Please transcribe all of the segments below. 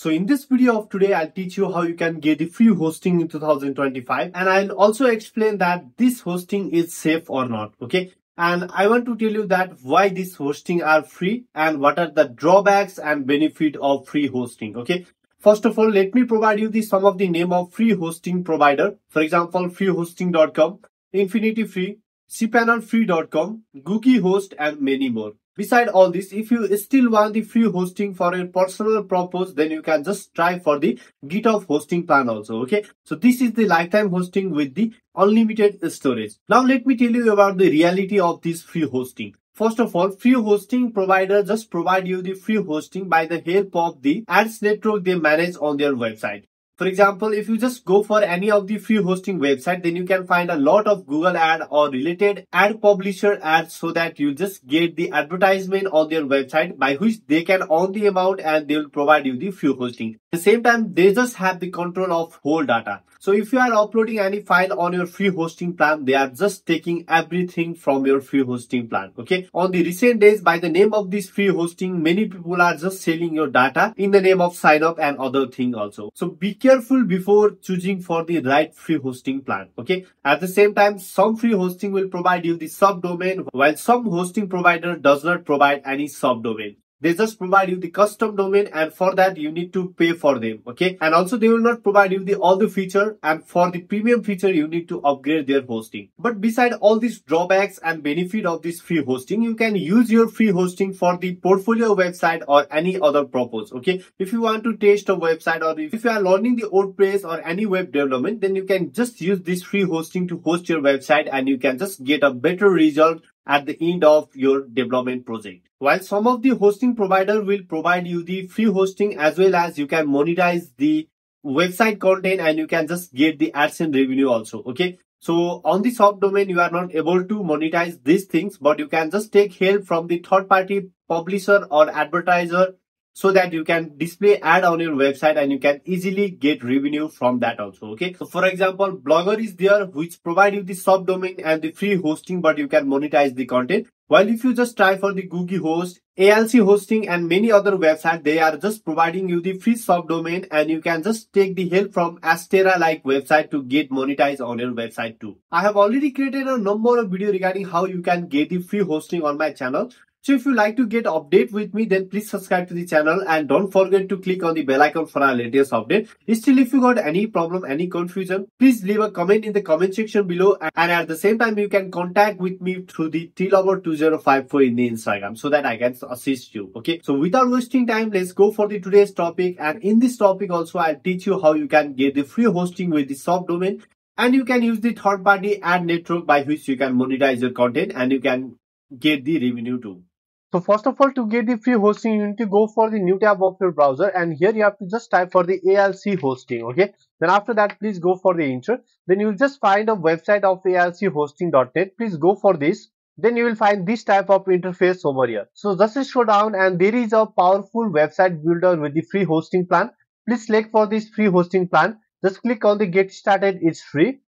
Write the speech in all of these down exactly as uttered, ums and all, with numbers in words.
So in this video of today, I'll teach you how you can get the free hosting in two thousand twenty-five. And I'll also explain that this hosting is safe or not. Okay. And I want to tell you that why this hosting are free and what are the drawbacks and benefit of free hosting. Okay. First of all, let me provide you the some of the name of free hosting provider. For example, free hosting dot com, Infinity Free, cpanel free dot com, Gooki Host, and many more. Beside all this, if you still want the free hosting for your personal purpose, then you can just try for the GitHub hosting plan also, okay? So this is the lifetime hosting with the unlimited storage. Now let me tell you about the reality of this free hosting. First of all, free hosting provider just provide you the free hosting by the help of the ads network they manage on their website. For example, if you just go for any of the free hosting website, then you can find a lot of Google ad or related ad publisher ads so that you just get the advertisement on their website by which they can earn the amount and they will provide you the free hosting. At the same time, they just have the control of whole data. So if you are uploading any file on your free hosting plan, they are just taking everything from your free hosting plan. Okay. On the recent days, by the name of this free hosting, many people are just selling your data in the name of sign up and other thing also. So be careful. Careful before choosing for the right free hosting plan. Okay. At the same time, some free hosting will provide you the subdomain, while some hosting provider does not provide any subdomain. They just provide you the custom domain, and for that you need to pay for them. Okay. And also they will not provide you the all the feature, and for the premium feature you need to upgrade their hosting. But beside all these drawbacks and benefit of this free hosting, you can use your free hosting for the portfolio website or any other purpose. Okay. If you want to test a website, or if you are learning the WordPress or any web development, then you can just use this free hosting to host your website, and you can just get a better result at the end of your development project. While some of the hosting provider will provide you the free hosting, as well as you can monetize the website content and you can just get the AdSense revenue also. Okay. So on the subdomain, you are not able to monetize these things, but you can just take help from the third party publisher or advertiser so that you can display ad on your website and you can easily get revenue from that also, okay? So for example, Blogger is there, which provide you the subdomain and the free hosting, but you can monetize the content. While if you just try for the Gooki Host, AlcHosting, and many other websites, they are just providing you the free subdomain and you can just take the help from Astera like website to get monetized on your website too. I have already created a number of videos regarding how you can get the free hosting on my channel. So if you like to get update with me, then please subscribe to the channel and don't forget to click on the bell icon for our latest update. Still, if you got any problem, any confusion, please leave a comment in the comment section below, and at the same time you can contact with me through the tealover two zero five four in the Instagram so that I can assist you. Okay. So without wasting time, let's go for the today's topic, and in this topic also I'll teach you how you can get the free hosting with the subdomain, and you can use the third party ad network by which you can monetize your content and you can get the revenue too. So first of all, to get the free hosting, you need to go for the new tab of your browser, and here you have to just type for the A L C hosting. Okay. Then after that, please go for the intro. Then you will just find a website of A L C hosting dot net. Please go for this. Then you will find this type of interface over here. So just scroll down, and there is a powerful website builder with the free hosting plan. Please select for this free hosting plan. Just click on the get started. It's free.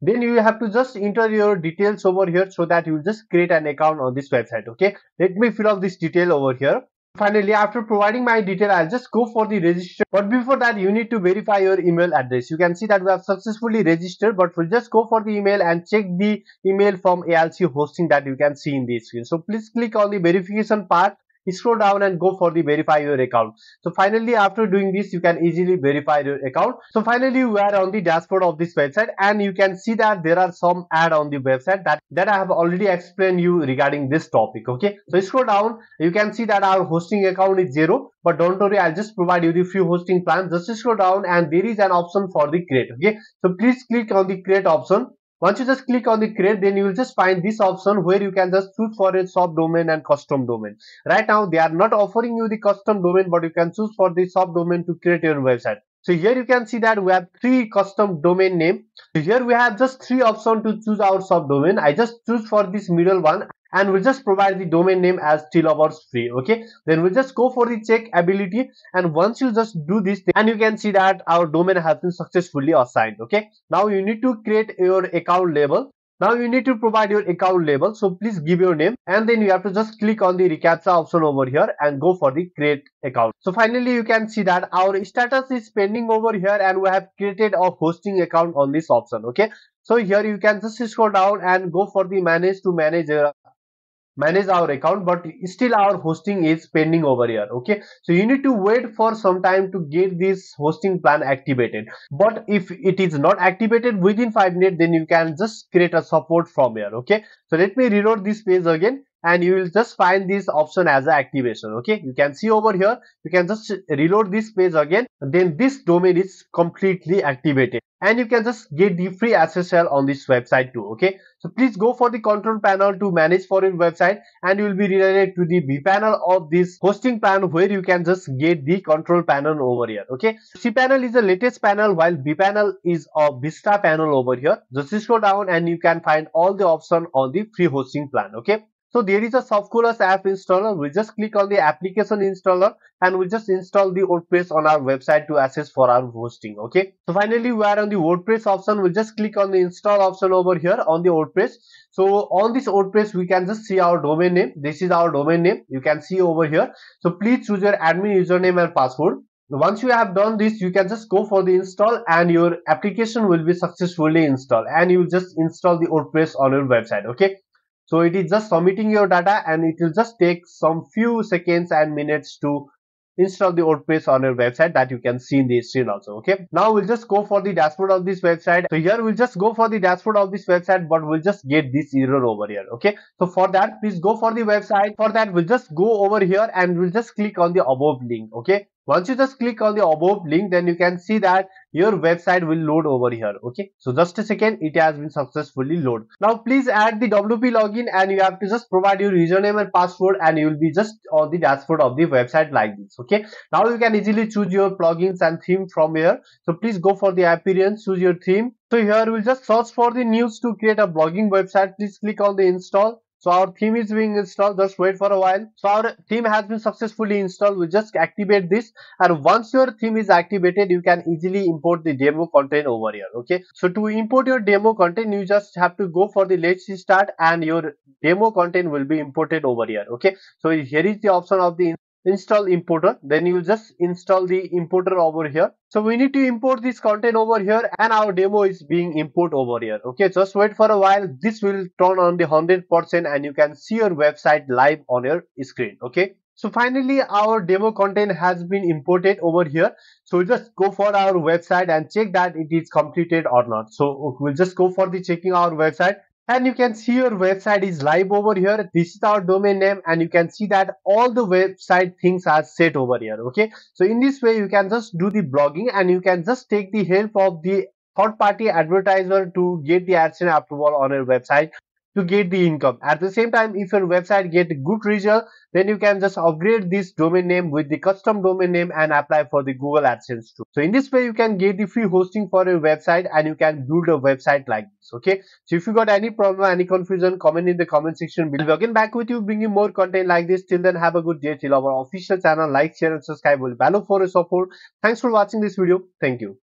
Then you have to just enter your details over here so that you just create an account on this website. Okay. Let me fill out this detail over here. Finally, after providing my detail, I'll just go for the register. But before that, you need to verify your email address. You can see that we have successfully registered, but we'll just go for the email and check the email from A L C hosting that you can see in the screen. So please click on the verification part, scroll down, and go for the verify your account. So finally, after doing this, you can easily verify your account. So finally, we are on the dashboard of this website, and you can see that there are some ads on the website that that I have already explained you regarding this topic. Okay. So scroll down, you can see that our hosting account is zero, but don't worry, I'll just provide you the free hosting plan. Just scroll down, and there is an option for the create. Okay. So please click on the create option. Once you just click on the create, then you will just find this option where you can just choose for a subdomain and custom domain. Right now, they are not offering you the custom domain, but you can choose for the subdomain to create your website. So here you can see that we have three custom domain name. So here we have just three options to choose our subdomain. I just choose for this middle one, and we'll just provide the domain name as tealover free. Okay. Then we'll just go for the check ability, and once you just do this thing, and you can see that our domain has been successfully assigned. Okay. Now you need to create your account label. Now you need to provide your account label, so please give your name, and then you have to just click on the reCAPTCHA option over here and go for the create account. So finally you can see that our status is pending over here and we have created a hosting account on this option. Okay, so here you can just scroll down and go for the manage to manage your manage our account, but still our hosting is pending over here. Okay, so you need to wait for some time to get this hosting plan activated, but if it is not activated within five minutes, then you can just create a support from here. Okay, so let me reload this page again and you will just find this option as an activation. Okay, you can see over here, you can just reload this page again, then this domain is completely activated and you can just get the free S S L on this website too. Okay, so please go for the control panel to manage foreign website and you will be redirected to the B panel of this hosting plan, where you can just get the control panel over here. Okay, C panel is the latest panel, while B panel is a Vista panel over here. Just scroll down and you can find all the options on the free hosting plan. Okay, so there is a Softaculous app installer. We just click on the application installer and we just install the WordPress on our website to access for our hosting. Okay, so finally we are on the WordPress option. We just click on the install option over here on the WordPress. So on this WordPress we can just see our domain name. This is our domain name, you can see over here. So please choose your admin username and password. Once you have done this, you can just go for the install and your application will be successfully installed and you just install the WordPress on your website. Okay, so it is just submitting your data and it will just take some few seconds and minutes to install the WordPress on your website that you can see in the screen also. Okay, now we'll just go for the dashboard of this website. So here we'll just go for the dashboard of this website, but we'll just get this error over here. Okay, so for that please go for the website. For that we'll just go over here and we'll just click on the above link. Okay, once you just click on the above link, then you can see that your website will load over here. Okay, so just a second, it has been successfully loaded. Now please add the W P login and you have to just provide your username and password and you will be just on the dashboard of the website like this. Okay, now you can easily choose your plugins and theme from here. So please go for the appearance, choose your theme. So here we'll just search for the news to create a blogging website. Please click on the install. So our theme is being installed, just wait for a while. So our theme has been successfully installed. We just activate this, and once your theme is activated you can easily import the demo content over here. Okay, so to import your demo content you just have to go for the let's start and your demo content will be imported over here. Okay, so here is the option of the install importer, then you just install the importer over here. So we need to import this content over here and our demo is being imported over here. Okay, just wait for a while, this will turn on the one hundred percent and you can see your website live on your screen. Okay, so finally our demo content has been imported over here. So just go for our website and check that it is completed or not. So we'll just go for the checking our website. And you can see your website is live over here. This is our domain name and you can see that all the website things are set over here. Okay, so in this way you can just do the blogging and you can just take the help of the third party advertiser to get the AdSense approval on your website to get the income. At the same time, if your website get good result, then you can just upgrade this domain name with the custom domain name and apply for the Google AdSense too. So in this way you can get the free hosting for your website and you can build a website like this. Okay, so if you got any problem, any confusion, comment in the comment section below. We'll again back with you bringing more content like this. Till then, have a good day. Till our official channel, like, share and subscribe. We'll value for your support. Thanks for watching this video. Thank you.